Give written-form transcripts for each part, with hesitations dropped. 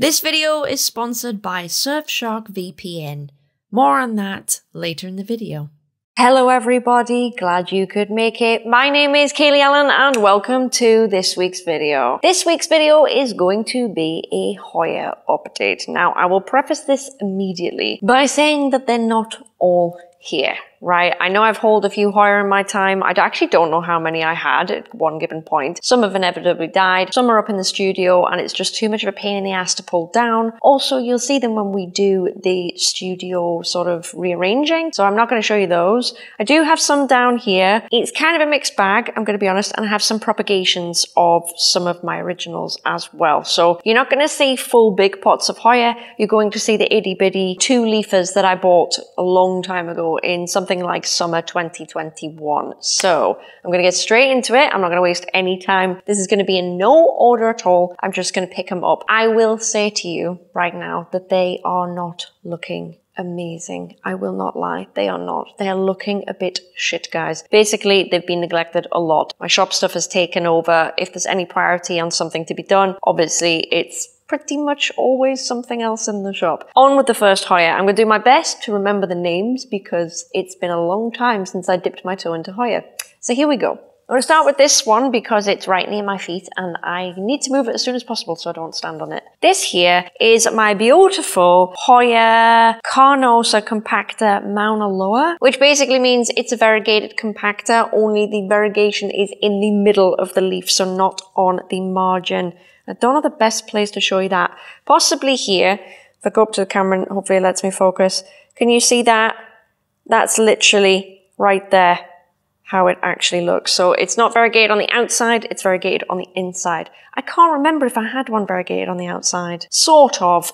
This video is sponsored by Surfshark VPN. More on that later in the video. Hello everybody, glad you could make it. My name is Kaylee Ellen and welcome to this week's video. This week's video is going to be a Hoya update. Now, I will preface this immediately by saying that they're not all here, right? I know I've hauled a few Hoya in my time. I actually don't know how many I had at one given point. Some have inevitably died, some are up in the studio, and it's just too much of a pain in the ass to pull down. Also, you'll see them when we do the studio sort of rearranging, so I'm not going to show you those. I do have some down here. It's kind of a mixed bag, I'm going to be honest, and I have some propagations of some of my originals as well. So you're not going to see full big pots of Hoya. You're going to see the itty-bitty two-leafers that I bought a long time ago in something like summer 2021. So I'm going to get straight into it. I'm not going to waste any time. This is going to be in no order at all. I'm just going to pick them up. I will say to you right now that they are not looking amazing. I will not lie. They are not. They are looking a bit shit, guys. Basically, they've been neglected a lot. My shop stuff has taken over. If there's any priority on something to be done, obviously it's pretty much always something else in the shop. On with the first Hoya. I'm going to do my best to remember the names because it's been a long time since I dipped my toe into Hoya. So here we go. I'm going to start with this one because it's right near my feet and I need to move it as soon as possible so I don't stand on it. This here is my beautiful Hoya Carnosa Compacta Mauna Loa, which basically means it's a variegated compacta, only the variegation is in the middle of the leaf, so not on the margin. I don't know the best place to show you that. Possibly here. If I go up to the camera and hopefully it lets me focus. Can you see that? That's literally right there, how it actually looks. So it's not variegated on the outside, it's variegated on the inside. I can't remember if I had one variegated on the outside. Sort of.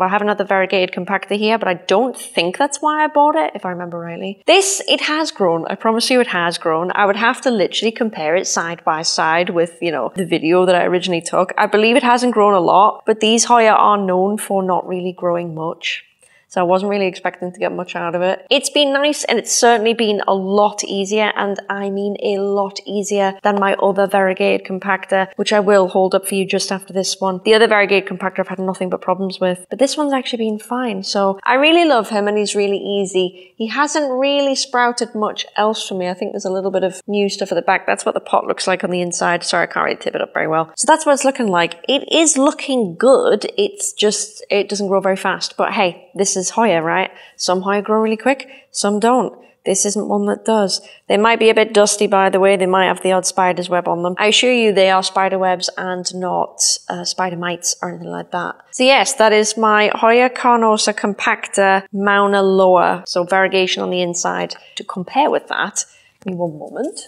I have another variegated compactor here, but I don't think that's why I bought it, if I remember rightly. This, it has grown. I promise you it has grown. I would have to literally compare it side by side with, you know, the video that I originally took. I believe it hasn't grown a lot, but these Hoya are known for not really growing much. So I wasn't really expecting to get much out of it. It's been nice and it's certainly been a lot easier, and I mean a lot easier than my other variegated compactor, which I will hold up for you just after this one. The other variegated compactor I've had nothing but problems with, but this one's actually been fine. So I really love him and he's really easy. He hasn't really sprouted much else for me. I think there's a little bit of new stuff at the back. That's what the pot looks like on the inside. Sorry, I can't really tip it up very well. So that's what it's looking like. It is looking good. It's just, it doesn't grow very fast, but hey, this is Hoya, right? Some Hoya grow really quick, some don't. This isn't one that does. They might be a bit dusty, by the way. They might have the odd spider's web on them. I assure you they are spider webs and not spider mites or anything like that. So yes, that is my Hoya Carnosa Compacta Mauna Loa. So variegation on the inside. To compare with that, give me one moment.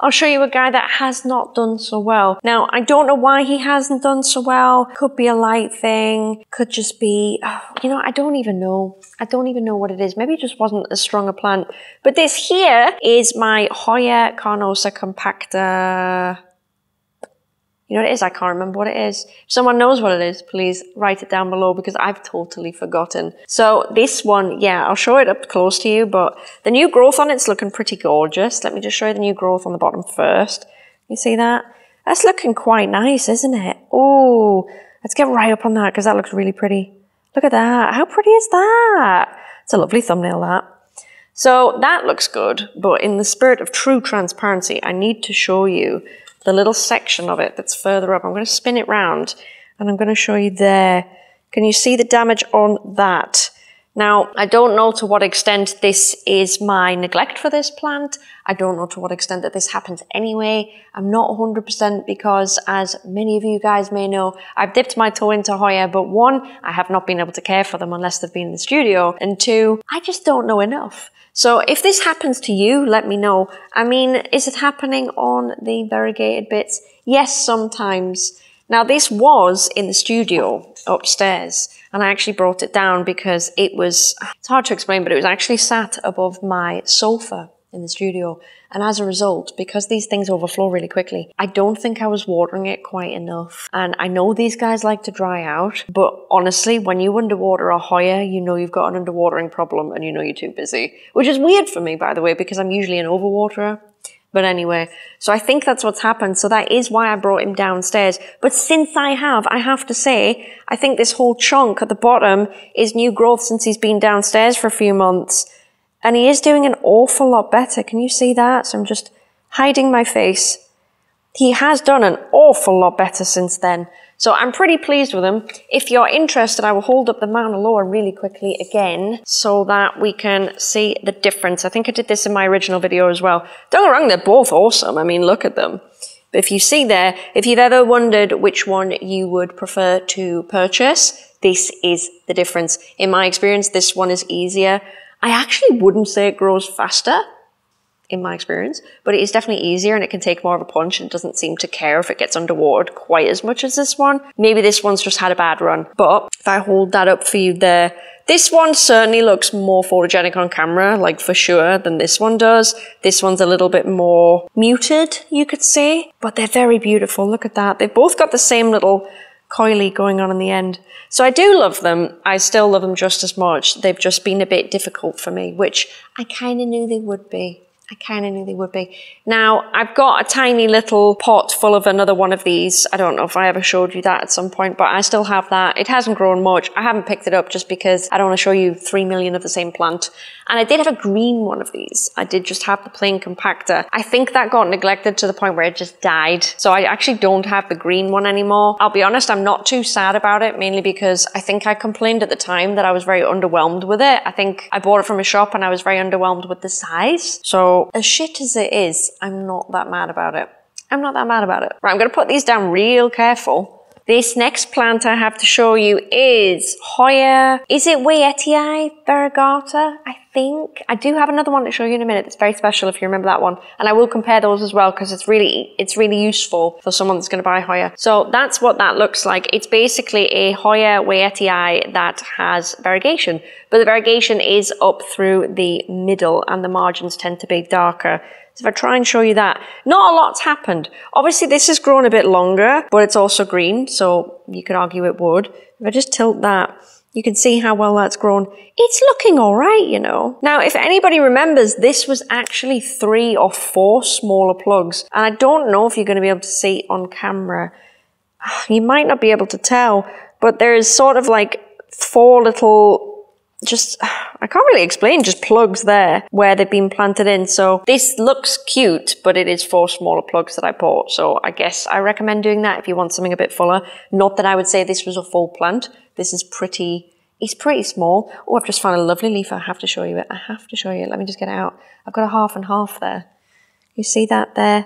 I'll show you a guy that has not done so well. Now, I don't know why he hasn't done so well. Could be a light thing. Could just be, you know, I don't even know. I don't even know what it is. Maybe it just wasn't as strong a plant. But this here is my Hoya Carnosa Compacta. You know what it is? I can't remember what it is. If someone knows what it is, please write it down below because I've totally forgotten. So this one, yeah, I'll show it up close to you, but the new growth on it's looking pretty gorgeous. Let me just show you the new growth on the bottom first. You see that? That's looking quite nice, isn't it? Oh, let's get right up on that because that looks really pretty. Look at that. How pretty is that? It's a lovely thumbnail, that. So that looks good, but in the spirit of true transparency, I need to show you the little section of it that's further up. I'm going to spin it round and I'm going to show you there. Can you see the damage on that? Now, I don't know to what extent this is my neglect for this plant. I don't know to what extent that this happens anyway. I'm not 100% because, as many of you guys may know, I've dipped my toe into Hoya, but one, I have not been able to care for them unless they've been in the studio, and two, I just don't know enough. So if this happens to you, let me know. I mean, is it happening on the variegated bits? Yes, sometimes. Now, this was in the studio upstairs, and I actually brought it down because it was, it's hard to explain, but it was actually sat above my sofa in the studio. And as a result, because these things overflow really quickly, I don't think I was watering it quite enough. And I know these guys like to dry out, but honestly, when you underwater a Hoya, you know you've got an underwatering problem and you know you're too busy. Which is weird for me, by the way, because I'm usually an overwaterer. But anyway, so I think that's what's happened. So that is why I brought him downstairs. But since I have to say, I think this whole chunk at the bottom is new growth since he's been downstairs for a few months. And he is doing an awful lot better. Can you see that? So I'm just hiding my face. He has done an awful lot better since then. So I'm pretty pleased with him. If you're interested, I will hold up the Mauna Loa really quickly again so that we can see the difference. I think I did this in my original video as well. Don't get me wrong, they're both awesome. I mean, look at them. But if you see there, if you've ever wondered which one you would prefer to purchase, this is the difference. In my experience, this one is easier. I actually wouldn't say it grows faster, in my experience, but it is definitely easier and it can take more of a punch and doesn't seem to care if it gets underwater quite as much as this one. Maybe this one's just had a bad run, but if I hold that up for you there, this one certainly looks more photogenic on camera, like for sure, than this one does. This one's a little bit more muted, you could say, but they're very beautiful. Look at that. They've both got the same little coily going on in the end. So I do love them. I still love them just as much. They've just been a bit difficult for me, which I kind of knew they would be. I kind of knew they would be. Now, I've got a tiny little pot full of another one of these. I don't know if I ever showed you that at some point, but I still have that. It hasn't grown much. I haven't picked it up just because I don't want to show you 3 million of the same plant. And I did have a green one of these. I did just have the plain compacta. I think that got neglected to the point where it just died. So I actually don't have the green one anymore. I'll be honest, I'm not too sad about it, mainly because I think I complained at the time that I was very underwhelmed with it. I think I bought it from a shop and I was very underwhelmed with the size. So as shit as it is, I'm not that mad about it. I'm not that mad about it. Right, I'm going to put these down real careful. This next plant I have to show you is Hoya. Is it Wayetii variegata? I think. I do have another one to show you in a minute. It's very special if you remember that one. And I will compare those as well because it's really useful for someone that's going to buy Hoya. So that's what that looks like. It's basically a Hoya Wayetii that has variegation. But the variegation is up through the middle and the margins tend to be darker. So if I try and show you that, not a lot's happened. Obviously this has grown a bit longer, but it's also green, so you could argue it would. If I just tilt that, you can see how well that's grown. It's looking all right, you know. Now, if anybody remembers, this was actually 3 or 4 smaller plugs, and I don't know if you're going to be able to see on camera. You might not be able to tell, but there is sort of like 4 little... just, I can't really explain, just plugs there where they've been planted in. So this looks cute, but it is 4 smaller plugs that I bought. So I guess I recommend doing that if you want something a bit fuller. Not that I would say this was a full plant. This is pretty, it's pretty small. Oh, I've just found a lovely leaf. I have to show you it. I have to show you it. Let me just get it out. I've got a half and half there. You see that there?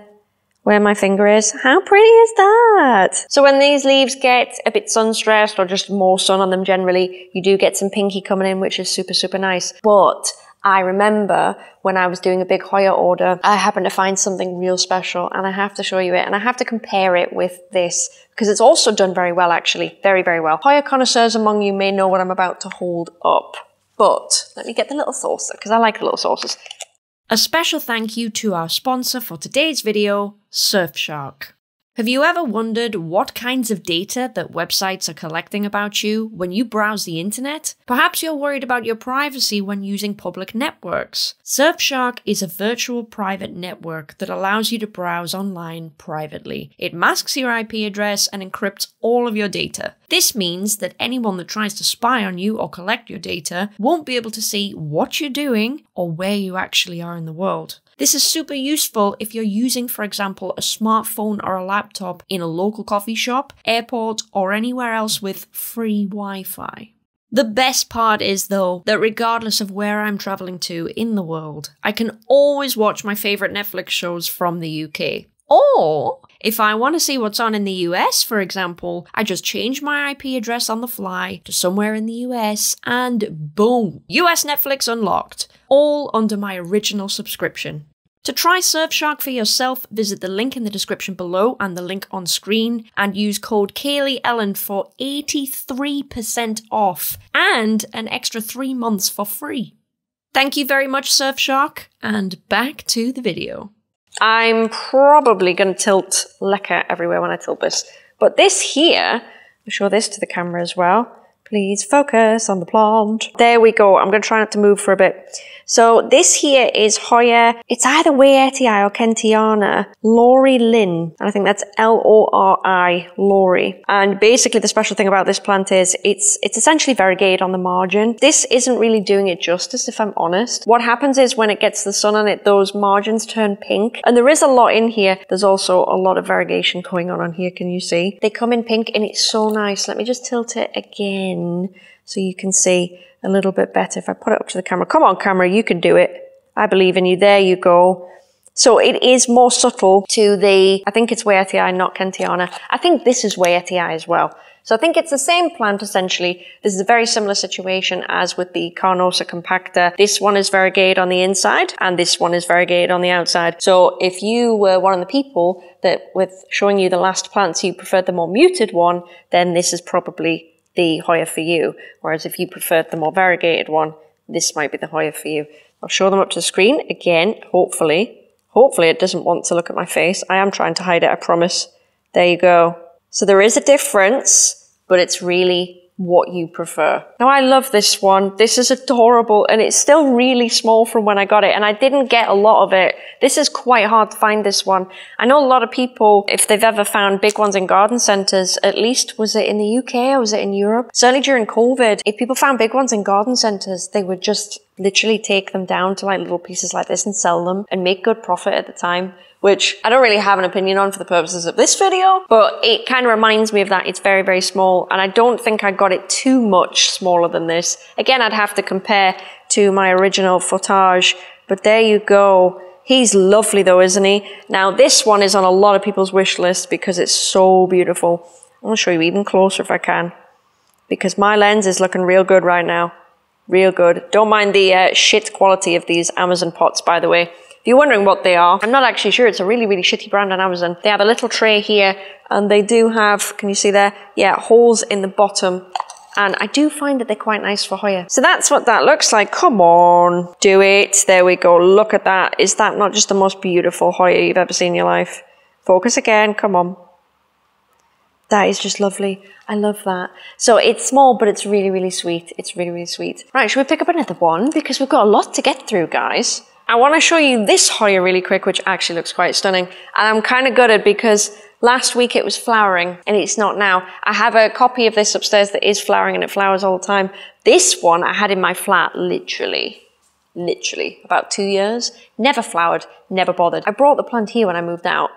Where my finger is. How pretty is that? So when these leaves get a bit sun-stressed or just more sun on them generally, you do get some pinky coming in, which is super, super nice. But I remember when I was doing a big Hoya order, I happened to find something real special and I have to show you it and I have to compare it with this because it's also done very well actually, very, very well. Hoya connoisseurs among you may know what I'm about to hold up, but let me get the little saucer because I like the little saucers. A special thank you to our sponsor for today's video, Surfshark. Have you ever wondered what kinds of data that websites are collecting about you when you browse the internet? Perhaps you're worried about your privacy when using public networks. Surfshark is a virtual private network that allows you to browse online privately. It masks your IP address and encrypts all of your data. This means that anyone that tries to spy on you or collect your data won't be able to see what you're doing or where you actually are in the world. This is super useful if you're using, for example, a smartphone or a laptop in a local coffee shop, airport, or anywhere else with free Wi-Fi. The best part is, though, that regardless of where I'm traveling to in the world, I can always watch my favorite Netflix shows from the UK. Or, if I want to see what's on in the US, for example, I just change my IP address on the fly to somewhere in the US and boom, US Netflix unlocked, all under my original subscription. To try Surfshark for yourself, visit the link in the description below and the link on screen and use code Kaylee Ellen for 83% off and an extra 3 months for free. Thank you very much, Surfshark, and back to the video. I'm probably going to tilt lecker everywhere when I tilt this. But this here, I'll show this to the camera as well. Please focus on the plant. There we go. I'm going to try not to move for a bit. So this here is Hoya, it's either Wayetii or Kentiana, Lori Lynn, and I think that's L-O-R-I, Lori. And basically the special thing about this plant is it's essentially variegated on the margin. This isn't really doing it justice, if I'm honest. What happens is when it gets the sun on it, those margins turn pink, and there is a lot in here. There's also a lot of variegation going on here, can you see? They come in pink and it's so nice. Let me just tilt it again so you can see a little bit better. If I put it up to the camera, come on camera, you can do it. I believe in you, there you go. So it is more subtle to the, I think it's Wayetii, not Kentiana. I think this is Wayetii as well. So I think it's the same plant essentially. This is a very similar situation as with the Carnosa compacta. This one is variegated on the inside and this one is variegated on the outside. So if you were one of the people that with showing you the last plants, you preferred the more muted one, then this is probably the Hoya for you. Whereas if you preferred the more variegated one, this might be the Hoya for you. I'll show them up to the screen again, hopefully. Hopefully it doesn't want to look at my face. I am trying to hide it, I promise. There you go. So there is a difference, but it's really what you prefer. Now I love this one. This is adorable and it's still really small from when I got it and I didn't get a lot of it. This is quite hard to find, this one. I know a lot of people, if they've ever found big ones in garden centres, at least was it in the UK or was it in Europe? Certainly during COVID, if people found big ones in garden centres, they would just literally take them down to like little pieces like this and sell them and make good profit at the time, which I don't really have an opinion on for the purposes of this video, but it kind of reminds me of that. It's very, very small, and I don't think I got it too much smaller than this. Again, I'd have to compare to my original footage, but there you go. He's lovely though, isn't he? Now, this one is on a lot of people's wish list because it's so beautiful. I'm gonna show you even closer if I can, because my lens is looking real good right now. Real good. Don't mind the shit quality of these Amazon pots, by the way. If you're wondering what they are, I'm not actually sure. It's a really, really shitty brand on Amazon. They have a little tray here and they do have, can you see there? Yeah, holes in the bottom. And I do find that they're quite nice for Hoya. So that's what that looks like. Come on, do it. There we go. Look at that. Is that not just the most beautiful Hoya you've ever seen in your life? Focus again. Come on. That is just lovely. I love that. So it's small, but it's really, really sweet. It's really, really sweet. Right, should we pick up another one? Because we've got a lot to get through, guys. I want to show you this Hoya really quick, which actually looks quite stunning. And I'm kind of gutted because last week it was flowering and it's not now. I have a copy of this upstairs that is flowering and it flowers all the time. This one I had in my flat, literally about 2 years. Never flowered, never bothered. I brought the plant here when I moved out.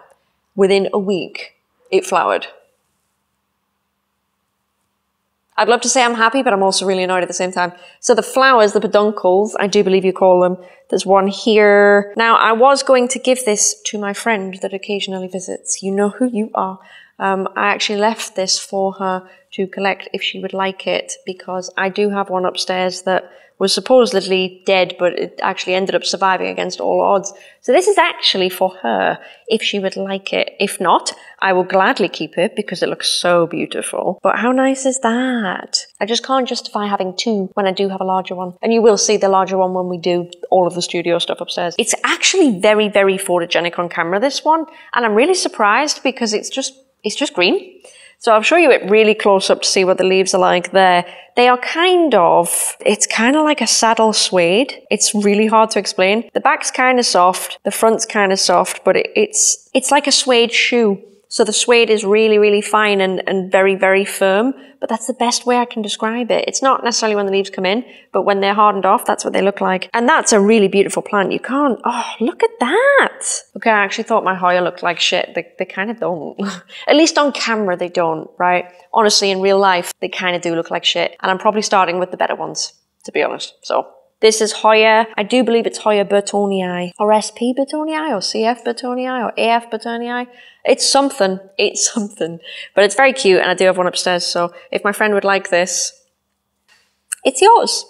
Within a week, it flowered. I'd love to say I'm happy, but I'm also really annoyed at the same time. So the flowers, the peduncles, I do believe you call them. There's one here. Now, I was going to give this to my friend that occasionally visits. You know who you are. I actually left this for her to collect if she would like it, because I do have one upstairs that was supposedly dead, but it actually ended up surviving against all odds. So this is actually for her, if she would like it. If not, I will gladly keep it because it looks so beautiful. But how nice is that? I just can't justify having two when I do have a larger one. And you will see the larger one when we do all of the studio stuff upstairs. It's actually very, very photogenic on camera, this one. And I'm really surprised because it's just green. So I'll show you it really close up to see what the leaves are like there. They are kind of like a saddle suede. It's really hard to explain. The back's kind of soft, the front's kind of soft, but it's like a suede shoe. So the suede is really, really fine and very, very firm, but that's the best way I can describe it. It's not necessarily when the leaves come in, but when they're hardened off, that's what they look like. And that's a really beautiful plant. You can't, oh, look at that. Okay, I actually thought my Hoya looked like shit. They kind of don't. At least on camera, they don't, right? Honestly, in real life, they kind of do look like shit. And I'm probably starting with the better ones, to be honest, so. This is Hoya. I do believe it's Hoya Burtonii, or SP Burtonii, or CF Burtonii, or AF Burtonii. It's something, but it's very cute, and I do have one upstairs, so if my friend would like this, it's yours,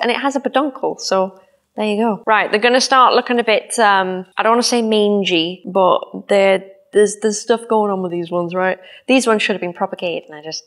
and it has a peduncle, so there you go. Right, they're gonna start looking a bit, I don't wanna say mangy, but there's stuff going on with these ones, right? These ones should have been propagated, and I just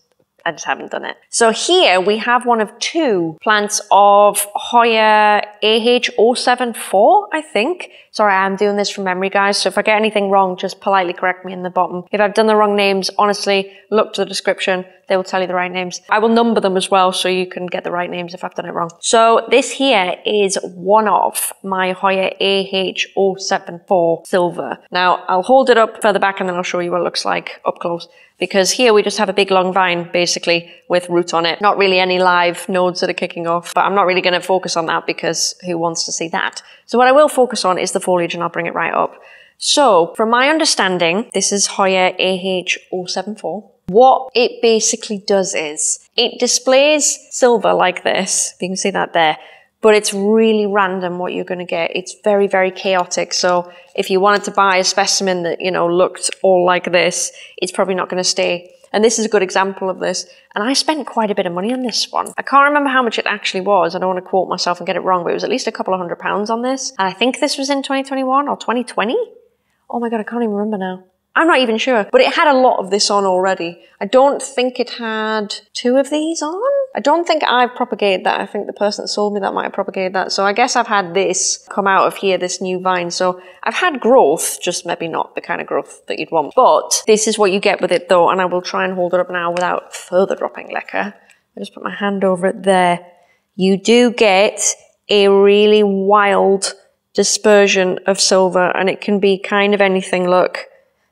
haven't done it. So here we have one of two plants of Hoya AH074, I think. Sorry, I'm doing this from memory, guys. So if I get anything wrong, just politely correct me in the bottom. If I've done the wrong names, honestly, look to the description. They will tell you the right names. I will number them as well so you can get the right names if I've done it wrong. So this here is one of my Hoya AH074 silver. Now I'll hold it up further back and then I'll show you what it looks like up close. Because here we just have a big long vine, basically, with roots on it. Not really any live nodes that are kicking off, but I'm not really going to focus on that because who wants to see that? So what I will focus on is the foliage, and I'll bring it right up. So, from my understanding, this is Hoya AH074. What it basically does is, it displays silver like this. You can see that there. But it's really random what you're going to get. It's very, very chaotic. So if you wanted to buy a specimen that, you know, looked all like this, it's probably not going to stay. And this is a good example of this. And I spent quite a bit of money on this one. I can't remember how much it actually was. I don't want to quote myself and get it wrong, but it was at least a couple of £100 on this. And I think this was in 2021 or 2020. Oh my God, I can't even remember now. I'm not even sure, but it had a lot of this on already. I don't think it had two of these on. I don't think I've propagated that. I think the person that sold me that might have propagated that. So I guess I've had this come out of here, this new vine. So I've had growth, just maybe not the kind of growth that you'd want. But this is what you get with it though, and I will try and hold it up now without further dropping lekker. I just put my hand over it there. You do get a really wild dispersion of silver, and it can be kind of anything, look.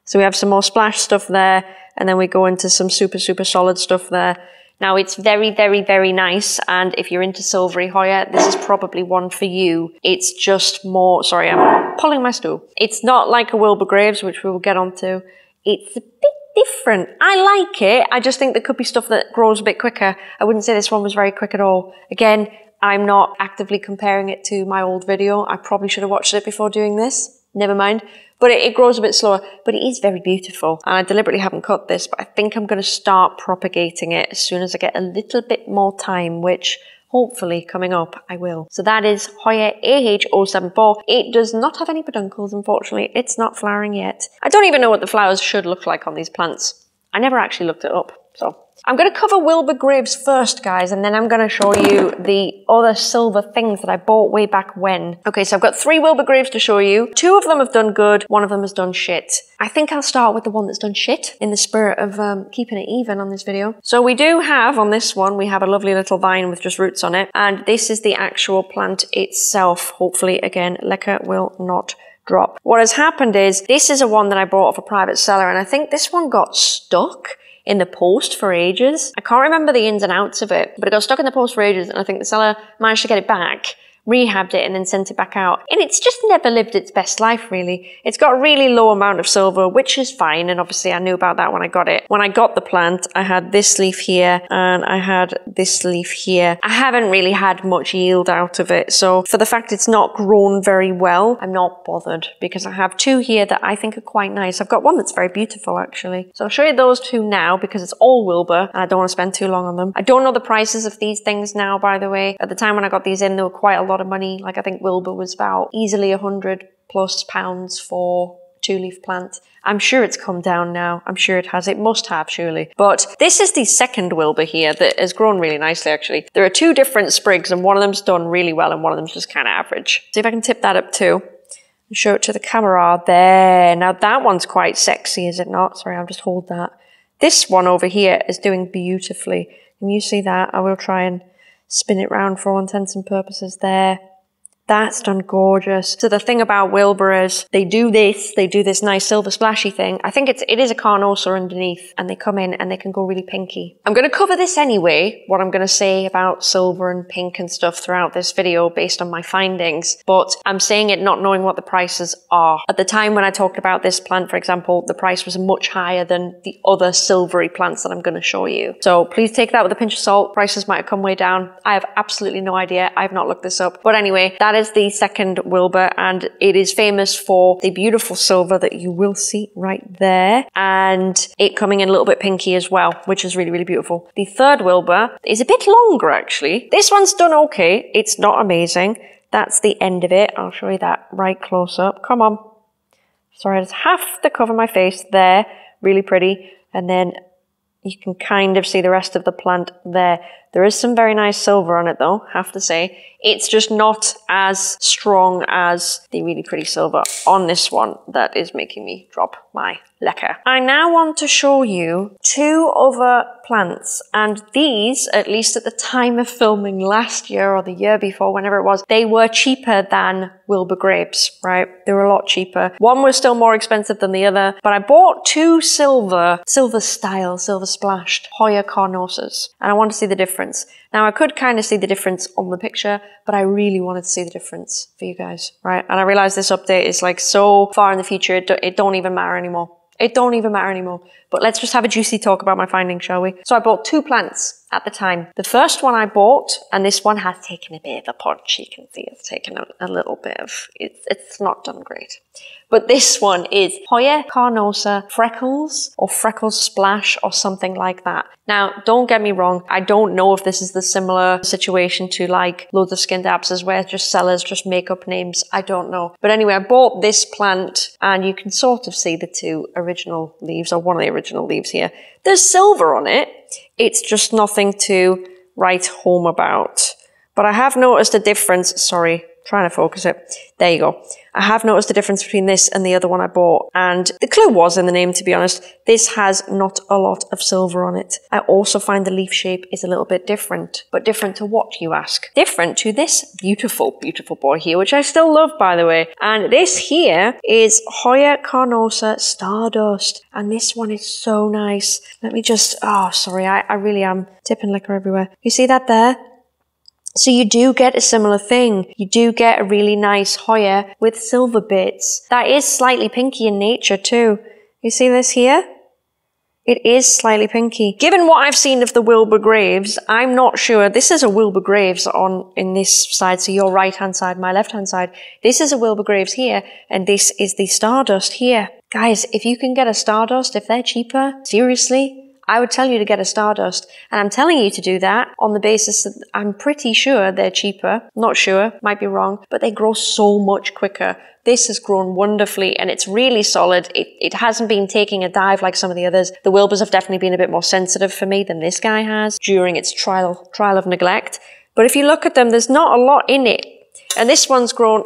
So we have some more splash stuff there, and then we go into some super, super solid stuff there. Now it's very, very, very nice, and if you're into silvery Hoya, this is probably one for you. It's just more, sorry, I'm pulling my stool. It's not like a Wilbur Graves, which we will get onto. It's a bit different. I like it. I just think there could be stuff that grows a bit quicker. I wouldn't say this one was very quick at all. Again, I'm not actively comparing it to my old video. I probably should have watched it before doing this. Never mind. But it grows a bit slower, but it is very beautiful. And I deliberately haven't cut this, but I think I'm going to start propagating it as soon as I get a little bit more time, which hopefully coming up I will. So that is Hoya AH074. It does not have any peduncles, unfortunately. It's not flowering yet. I don't even know what the flowers should look like on these plants. I never actually looked it up, so. I'm going to cover Wilbur Graves first, guys, and then I'm going to show you the other silver things that I bought way back when. Okay, so I've got three Wilbur Graves to show you. Two of them have done good, one of them has done shit. I think I'll start with the one that's done shit in the spirit of keeping it even on this video. So we do have, on this one, we have a lovely little vine with just roots on it, and this is the actual plant itself. Hopefully, again, lekker will not drop. What has happened is, this is a one that I bought off a private seller, and I think this one got stuck in the post for ages. I can't remember the ins and outs of it, but it got stuck in the post for ages, and I think the seller managed to get it back, rehabbed it, and then sent it back out. And it's just never lived its best life, really. It's got a really low amount of silver, which is fine, and obviously I knew about that when I got it. When I got the plant, I had this leaf here, and I had this leaf here. I haven't really had much yield out of it, so for the fact it's not grown very well, I'm not bothered, because I have two here that I think are quite nice. I've got one that's very beautiful, actually. So I'll show you those two now, because it's all Wilbur, and I don't want to spend too long on them. I don't know the prices of these things now, by the way. At the time when I got these in, they were quite a lot of money. Like I think Wilbur was about easily £100+ for two-leaf plant. I'm sure it's come down now. I'm sure it has. It must have, surely. But this is the second Wilbur here that has grown really nicely, actually. There are two different sprigs, and one of them's done really well and one of them's just kind of average. See if I can tip that up too and show it to the camera there. Now that one's quite sexy, is it not? Sorry, I'll just hold that. This one over here is doing beautifully. Can you see that? I will try and spin it round for all intents and purposes there. That's done gorgeous. So the thing about Wilbur is they do this nice silver splashy thing. I think it is a Carnosa underneath, and they come in and they can go really pinky. I'm going to cover this anyway, what I'm going to say about silver and pink and stuff throughout this video based on my findings, but I'm saying it not knowing what the prices are. At the time when I talked about this plant, for example, the price was much higher than the other silvery plants that I'm going to show you. So please take that with a pinch of salt. Prices might have come way down. I have absolutely no idea. I've not looked this up. But anyway, that is the second Wilbur, and it is famous for the beautiful silver that you will see right there, and it coming in a little bit pinky as well, which is really, really beautiful. The third Wilbur is a bit longer, actually. This one's done okay. It's not amazing. That's the end of it. I'll show you that right close up. Come on. Sorry, I just have to cover my face there. Really pretty. And then you can kind of see the rest of the plant there. There is some very nice silver on it though, have to say. It's just not as strong as the really pretty silver on this one that is making me drop my lekker. I now want to show you two other plants, and these, at least at the time of filming last year or the year before, whenever it was, they were cheaper than Wilbur Graves, right? They were a lot cheaper. One was still more expensive than the other, but I bought two silver splashed Hoya Carnosas, and I want to see the difference. Now, I could kind of see the difference on the picture, but I really wanted to see the difference for you guys, right? And I realized this update is like so far in the future, it don't even matter anymore. It don't even matter anymore. But let's just have a juicy talk about my findings, shall we? So I bought two plants at the time. The first one I bought, and this one has taken a bit of a punch. You can see it's taken a little bit of, it's not done great. But this one is Hoya Carnosa Freckles or Freckles Splash or something like that. Now, don't get me wrong. I don't know if this is the similar situation to like loads of skin dabsters where just sellers just make up names. I don't know. But anyway, I bought this plant and you can sort of see the two original leaves or one of the original leaves here. There's silver on it. It's just nothing to write home about. But I have noticed a difference. Sorry, trying to focus it. There you go. I have noticed the difference between this and the other one I bought. And the clue was in the name, to be honest. This has not a lot of silver on it. I also find the leaf shape is a little bit different. But different to what, you ask? Different to this beautiful, beautiful boy here, which I still love, by the way. And this here is Hoya Carnosa Stardust. And this one is so nice. Let me just... Oh, sorry. I really am tipping liquor everywhere. You see that there? So you do get a similar thing. You do get a really nice Hoya with silver bits. That is slightly pinky in nature too. You see this here? It is slightly pinky. Given what I've seen of the Wilbur Graves, I'm not sure. This is a Wilbur Graves in this side, so your right-hand side, my left-hand side. This is a Wilbur Graves here, and this is the Stardust here. Guys, if you can get a Stardust, if they're cheaper, seriously, I would tell you to get a Stardust, and I'm telling you to do that on the basis that I'm pretty sure they're cheaper. Not sure, might be wrong, but they grow so much quicker. This has grown wonderfully and it's really solid. It hasn't been taking a dive like some of the others. The Wilburs have definitely been a bit more sensitive for me than this guy has during its trial of neglect. But if you look at them, there's not a lot in it. And this one's grown...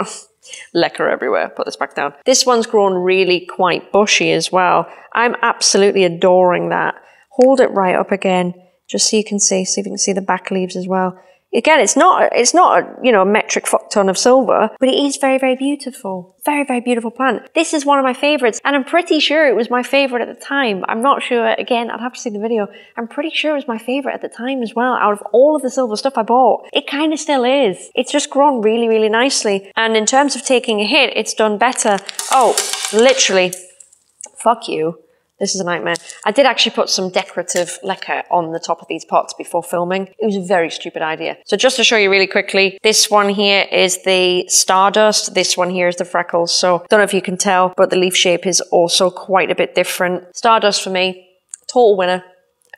Lecker everywhere. Put this back down. This one's grown really quite bushy as well. I'm absolutely adoring that. Hold it right up again, just so you can see. See if you can see the back leaves as well. Again, it's not a, you know, a metric fuck ton of silver, but it is very, very beautiful. Very, very beautiful plant. This is one of my favorites, and I'm pretty sure it was my favorite at the time. I'm not sure. Again, I'd have to see the video. I'm pretty sure it was my favorite at the time as well. Out of all of the silver stuff I bought, it kind of still is. It's just grown really, really nicely. And in terms of taking a hit, it's done better. Oh, literally, fuck you. This is a nightmare. I did actually put some decorative lecker on the top of these pots before filming. It was a very stupid idea. So just to show you really quickly, this one here is the Stardust. This one here is the Freckles. So don't know if you can tell, but the leaf shape is also quite a bit different. Stardust for me, total winner,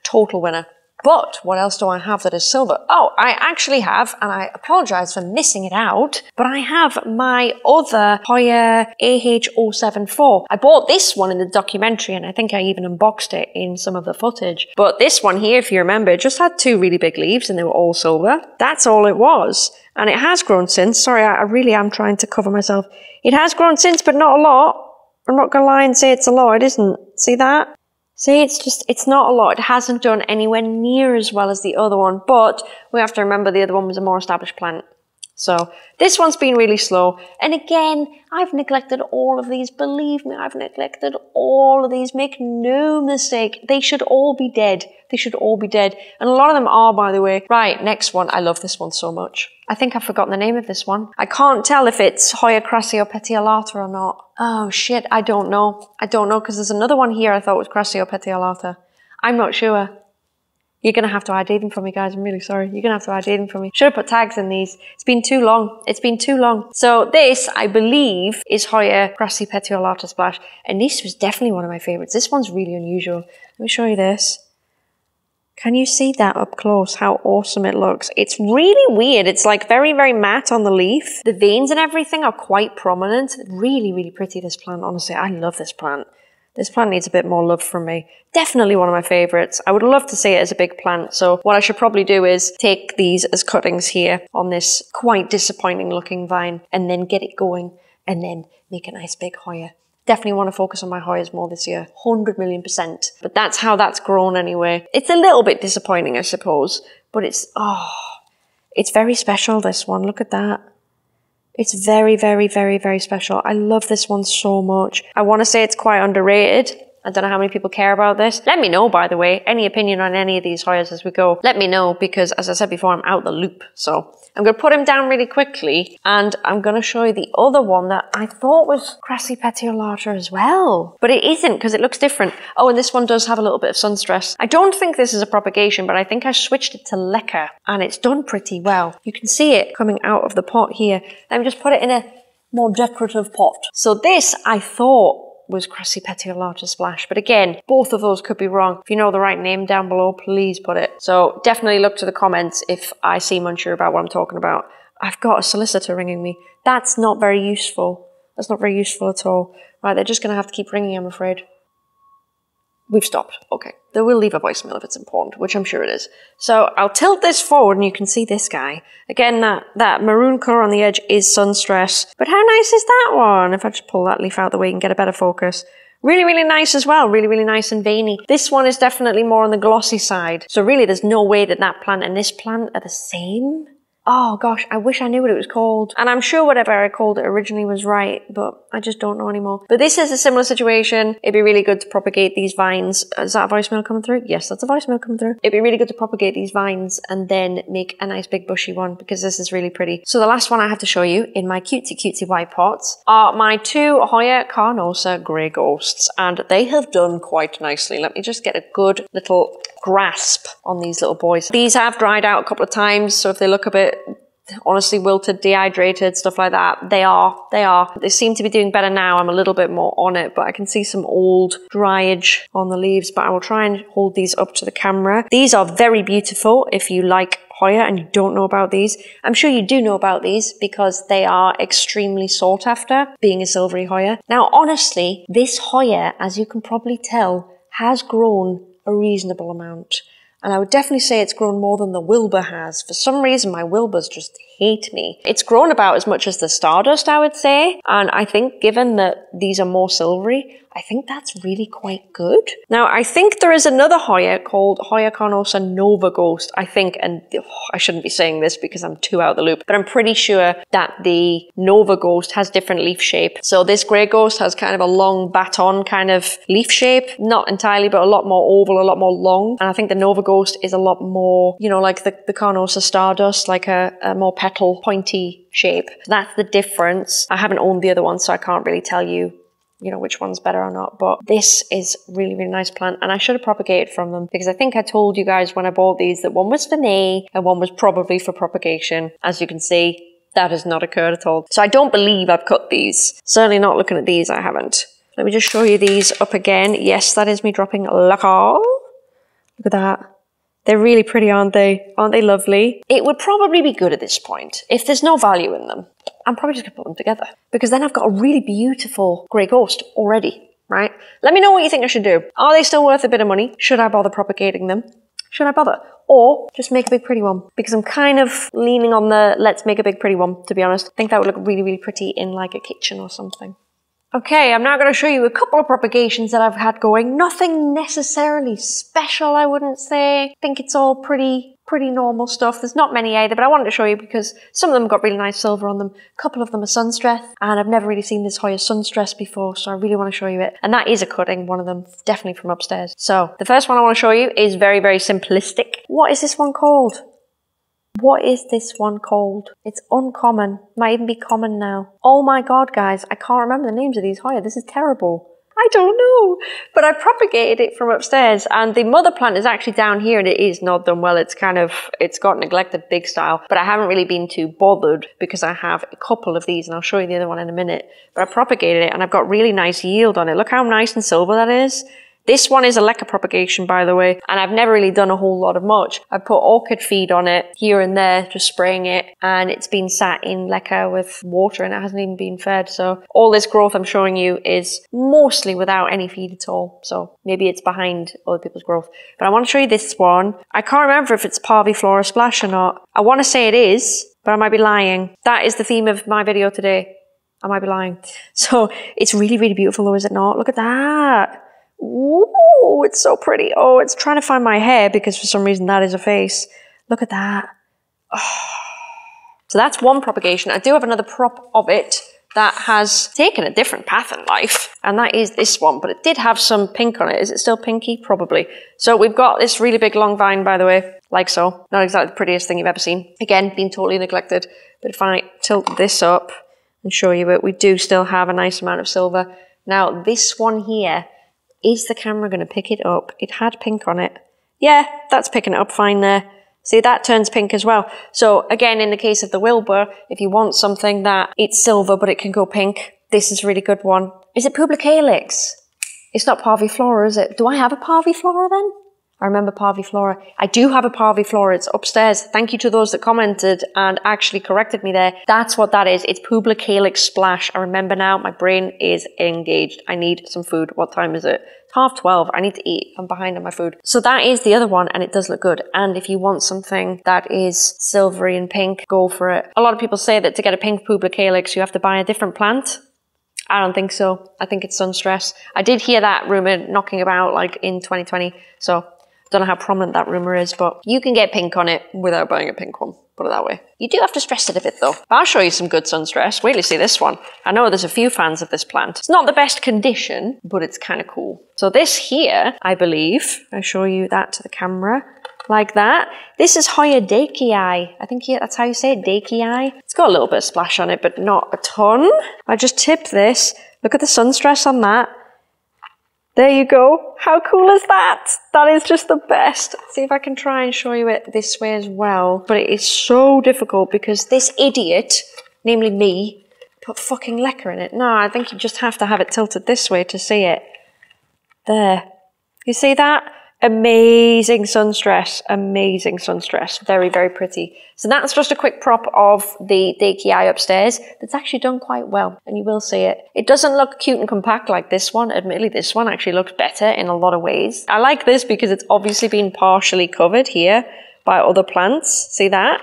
total winner. But what else do I have that is silver? Oh, I actually have, and I apologize for missing it out, but I have my other Hoya AH074. I bought this one in the documentary, and I think I even unboxed it in some of the footage. But this one here, if you remember, it just had two really big leaves, and they were all silver. That's all it was. And it has grown since. Sorry, I really am trying to cover myself. It has grown since, but not a lot. I'm not gonna lie and say it's a lot. It isn't. See that? See, it's not a lot. It hasn't done anywhere near as well as the other one, but we have to remember the other one was a more established plant. So this one's been really slow. And again, I've neglected all of these. Believe me, I've neglected all of these. Make no mistake. They should all be dead. They should all be dead. And a lot of them are, by the way. Right, next one. I love this one so much. I think I've forgotten the name of this one. I can't tell if it's Hoya Crassipetiolata or not. Oh, shit. I don't know. I don't know, because there's another one here I thought was Crassipetiolata. I'm not sure. You're going to have to ID them for me, guys. I'm really sorry. You're going to have to ID them for me. Should have put tags in these. It's been too long. It's been too long. So this, I believe, is Hoya Crassipetiolata Splash. And this was definitely one of my favorites. This one's really unusual. Let me show you this. Can you see that up close? How awesome it looks. It's really weird. It's like very, very matte on the leaf. The veins and everything are quite prominent. Really, really pretty, this plant. Honestly, I love this plant. This plant needs a bit more love from me. Definitely one of my favorites. I would love to see it as a big plant. So what I should probably do is take these as cuttings here on this quite disappointing looking vine and then get it going and then make a nice big Hoya Definitely want to focus on my Hoyas more this year, 100 million %. But that's how that's grown anyway. It's a little bit disappointing, I suppose, but it's, oh, it's very special, this one. Look at that. It's very, very, very, very special. I love this one so much. I want to say it's quite underrated. I don't know how many people care about this. Let me know, by the way, any opinion on any of these Hoyas as we go. Let me know, because as I said before, I'm out the loop. So I'm going to put him down really quickly, and I'm going to show you the other one that I thought was Crassipetiolata as well. But it isn't, because it looks different. Oh, and this one does have a little bit of sun stress. I don't think this is a propagation, but I think I switched it to leca, and it's done pretty well. You can see it coming out of the pot here. Let me just put it in a more decorative pot. So this, I thought, was Crassipetiolata Splash, but again, both of those could be wrong. If you know the right name down below, please put it. So definitely look to the comments if I seem unsure about what I'm talking about. I've got a solicitor ringing me. That's not very useful. That's not very useful at all. Right, they're just going to have to keep ringing, I'm afraid. We've stopped. Okay. They will leave a voicemail if it's important, which I'm sure it is. So I'll tilt this forward and you can see this guy. Again, that maroon colour on the edge is sun stress. But how nice is that one? If I just pull that leaf out the way, you can get a better focus. Really, really nice as well. Really, really nice and veiny. This one is definitely more on the glossy side. So really, there's no way that that plant and this plant are the same. Oh gosh, I wish I knew what it was called. And I'm sure whatever I called it originally was right, but I just don't know anymore. But this is a similar situation. It'd be really good to propagate these vines. Is that a voicemail coming through? Yes, that's a voicemail coming through. It'd be really good to propagate these vines and then make a nice big bushy one, because this is really pretty. So the last one I have to show you in my cutesy cutesy white pots are my two Hoya Carnosa Grey Ghosts, and they have done quite nicely. Let me just get a good little grasp on these little boys. These have dried out a couple of times, so if they look a bit honestly wilted, dehydrated, stuff like that, they seem to be doing better now. I'm a little bit more on it, but I can see some old dryage on the leaves, but I will try and hold these up to the camera. These are very beautiful if you like Hoya and you don't know about these. I'm sure you do know about these because they are extremely sought after, being a silvery Hoya. Now honestly, this Hoya, as you can probably tell, has grown a reasonable amount. And I would definitely say it's grown more than the Wilbur has. For some reason, my Wilburs just hate me. It's grown about as much as the Stardust, I would say. And I think given that these are more silvery, I think that's really quite good. Now, I think there is another Hoya called Hoya Carnosa Nova Ghost, I think, and I shouldn't be saying this because I'm too out of the loop, but I'm pretty sure that the Nova Ghost has different leaf shape. So this Grey Ghost has kind of a long baton kind of leaf shape, not entirely, but a lot more oval, a lot more long. And I think the Nova Ghost is a lot more, you know, like the Carnosa Stardust, like a more petal, pointy shape. That's the difference. I haven't owned the other one, so I can't really tell you know, which one's better or not, but this is really, really nice plant, and I should have propagated from them, because I think I told you guys when I bought these that one was for me and one was probably for propagation. As you can see, that has not occurred at all. So I don't believe I've cut these. Certainly not looking at these, I haven't. Let me just show you these up again. Yes, that is me dropping leca. Look at that. They're really pretty, aren't they? Aren't they lovely? It would probably be good at this point if there's no value in them. I'm probably just gonna put them together, because then I've got a really beautiful Grey Ghost already, right? Let me know what you think I should do. Are they still worth a bit of money? Should I bother propagating them? Should I bother? Or just make a big pretty one? Because I'm kind of leaning on the let's make a big pretty one, to be honest. I think that would look really, really pretty in like a kitchen or something. Okay, I'm now going to show you a couple of propagations that I've had going. Nothing necessarily special, I wouldn't say. I think it's all pretty normal stuff. There's not many either, but I wanted to show you because some of them got really nice silver on them. A couple of them are sun stress, and I've never really seen this Hoya sun stress before, so I really want to show you it. And that is a cutting, one of them, definitely from upstairs. So the first one I want to show you is very, very simplistic. What is this one called? What is this one called? It's uncommon. Might even be common now. Oh my god, guys, I can't remember the names of these Hoya. This is terrible. I don't know. But I propagated it from upstairs, and the mother plant is actually down here, and it is not done well. It's kind of, it's got neglected big style, but I haven't really been too bothered because I have a couple of these, and I'll show you the other one in a minute. But I propagated it, and I've got really nice yield on it. Look how nice and silver that is. This one is a leca propagation, by the way, and I've never really done a whole lot of much. I put orchid feed on it here and there, just spraying it, and it's been sat in leca with water, and it hasn't even been fed. So all this growth I'm showing you is mostly without any feed at all. So maybe it's behind other people's growth. But I want to show you this one. I can't remember if it's Parviflora Splash or not. I want to say it is, but I might be lying. That is the theme of my video today. I might be lying. So it's really, really beautiful though, is it not? Look at that. Ooh, it's so pretty. Oh, it's trying to find my hair because for some reason that is a face. Look at that. Oh. So that's one propagation. I do have another prop of it that has taken a different path in life, and that is this one, but it did have some pink on it. Is it still pinky? Probably. So we've got this really big long vine, by the way, like so. Not exactly the prettiest thing you've ever seen. Again, being totally neglected. But if I tilt this up and show you it, we do still have a nice amount of silver. Now, this one here, is the camera going to pick it up? It had pink on it. Yeah, that's picking it up fine there. See, that turns pink as well. So again, in the case of the Wilbur, if you want something that it's silver, but it can go pink, this is a really good one. Is it Pubicalyx? It's not Parviflora, is it? Do I have a Parviflora then? I remember Parviflora. I do have a Parviflora. It's upstairs. Thank you to those that commented and actually corrected me there. That's what that is. It's Pubicalyx Splash. I remember now. My brain is engaged. I need some food. What time is it? It's 12:30. I need to eat. I'm behind on my food. So that is the other one, and it does look good. And if you want something that is silvery and pink, go for it. A lot of people say that to get a pink Pubicalyx, you have to buy a different plant. I don't think so. I think it's sunstress. I did hear that rumor knocking about like in 2020. So don't know how prominent that rumor is, but you can get pink on it without buying a pink one, put it that way. You do have to stress it a bit though. But I'll show you some good sunstress. Wait till you see this one. I know there's a few fans of this plant. It's not the best condition, but it's kind of cool. So this here, I believe, I'll show you that to the camera, like that. This is Hoya Deckii. I think that's how you say it, Deckii. It's got a little bit of splash on it, but not a ton. I just tip this. Look at the sunstress on that. There you go. How cool is that? That is just the best. See if I can try and show you it this way as well. But it is so difficult because this idiot, namely me, put fucking lecker in it. No, I think you just have to have it tilted this way to see it. There. You see that? Amazing sunstress. Amazing sunstress. Very, very pretty. So that's just a quick prop of the Deckii upstairs. That's actually done quite well, and you will see it. It doesn't look cute and compact like this one. Admittedly, this one actually looks better in a lot of ways. I like this because it's obviously been partially covered here by other plants. See that?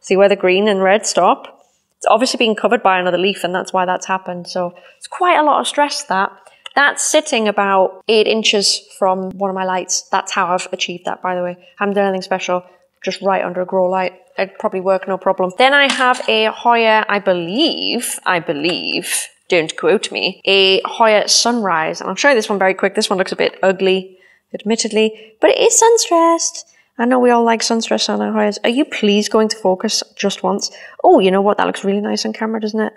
See where the green and red stop? It's obviously been covered by another leaf, and that's why that's happened. So it's quite a lot of stress, that. That's sitting about 8 inches from one of my lights. That's how I've achieved that, by the way. I haven't done anything special, just right under a grow light. It'd probably work, no problem. Then I have a Hoya, I believe, don't quote me, a Hoya Sunrise. And I'll show you this one very quick. This one looks a bit ugly, admittedly, but it is sunstressed. I know we all like sunstress on our Hoyas. Are you please going to focus just once? Oh, you know what? That looks really nice on camera, doesn't it?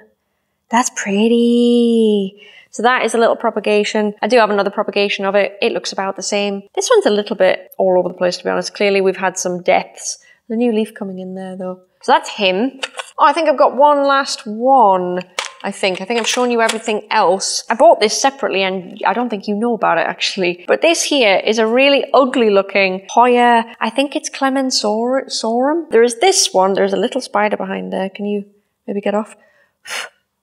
That's pretty. So that is a little propagation. I do have another propagation of it. It looks about the same. This one's a little bit all over the place, to be honest. Clearly, we've had some deaths. The new leaf coming in there, though. So that's him. Oh, I think I've got one last one, I think. I think I've shown you everything else. I bought this separately, and I don't think you know about it, actually. But this here is a really ugly-looking Hoya. I think it's Clemensorum. There is this one. There's a little spider behind there. Can you maybe get off?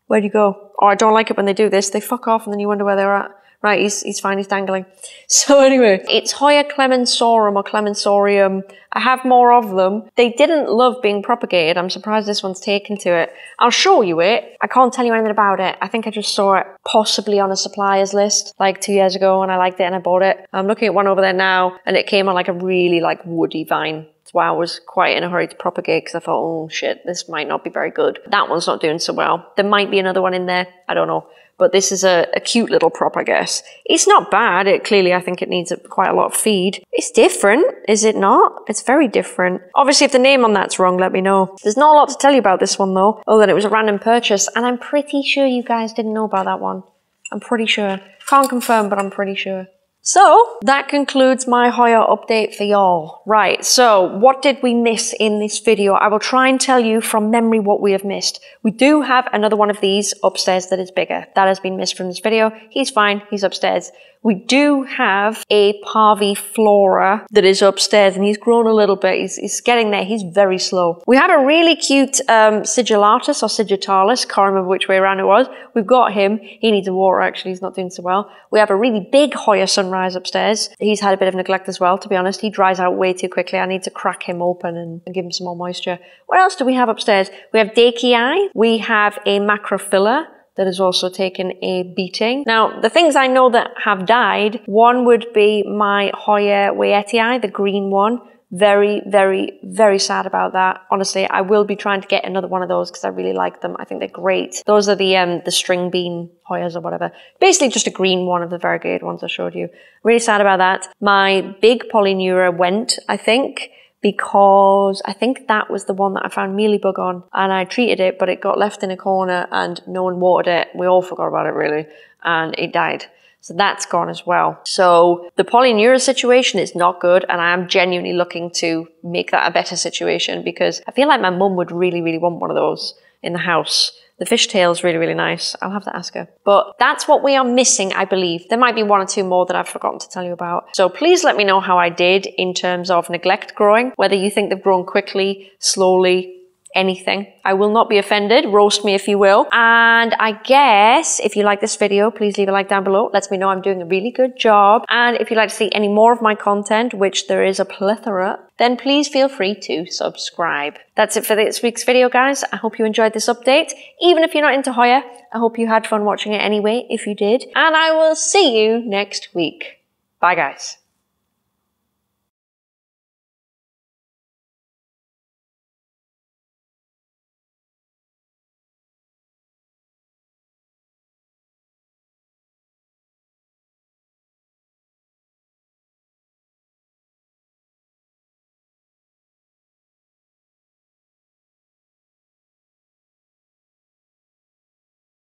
Where'd you go? Oh, I don't like it when they do this. They fuck off and then you wonder where they're at. Right, he's fine, he's dangling. So anyway, it's Hoya Clemensorum or Clemensorium. I have more of them. They didn't love being propagated. I'm surprised this one's taken to it. I'll show you it. I can't tell you anything about it. I think I just saw it possibly on a supplier's list like 2 years ago, and I liked it and I bought it. I'm looking at one over there now, and it came on like a really like woody vine. Why I was quite in a hurry to propagate because I thought, oh shit, this might not be very good. That one's not doing so well. There might be another one in there. I don't know. But this is a cute little prop, I guess. It's not bad. It clearly, I think it needs quite a lot of feed. It's different, is it not? It's very different. Obviously, if the name on that's wrong, let me know. There's not a lot to tell you about this one, though. Oh, then it was a random purchase. And I'm pretty sure you guys didn't know about that one. I'm pretty sure. Can't confirm, but I'm pretty sure. So that concludes my Hoya update for y'all. Right, so what did we miss in this video? I will try and tell you from memory what we have missed. We do have another one of these upstairs that is bigger. That has been missed from this video. He's fine, he's upstairs. We do have a Parviflora that is upstairs, and he's grown a little bit. He's getting there. He's very slow. We had a really cute Sigillatus or Sigitalis. Can't remember which way around it was. We've got him. He needs a water, actually. He's not doing so well. We have a really big Hoya Sunrise upstairs. He's had a bit of neglect as well, to be honest. He dries out way too quickly. I need to crack him open and give him some more moisture. What else do we have upstairs? We have Deckii. We have a Macrophylla. that has also taken a beating. Now, the things I know that have died, one would be my Hoya Wayetii, the green one. Very, very, very sad about that. Honestly, I will be trying to get another one of those because I really like them. I think they're great. Those are the string bean Hoyas or whatever. Basically just a green one of the variegated ones I showed you. Really sad about that. My big Polyneura went, I think, because I think that was the one that I found mealybug on and I treated it, but it got left in a corner and no one watered it. We all forgot about it really and it died. So that's gone as well. So the Polyneura situation is not good and I am genuinely looking to make that a better situation because I feel like my mum would really, really want one of those in the house. The fishtail is really, really nice. I'll have to ask her. But that's what we are missing, I believe. There might be one or two more that I've forgotten to tell you about. So please let me know how I did in terms of neglect growing, whether you think they've grown quickly, slowly, anything. I will not be offended. Roast me if you will. And I guess if you like this video, please leave a like down below. It lets me know I'm doing a really good job. And if you'd like to see any more of my content, which there is a plethora, then please feel free to subscribe. That's it for this week's video, guys. I hope you enjoyed this update. Even if you're not into Hoya, I hope you had fun watching it anyway, if you did. And I will see you next week. Bye, guys.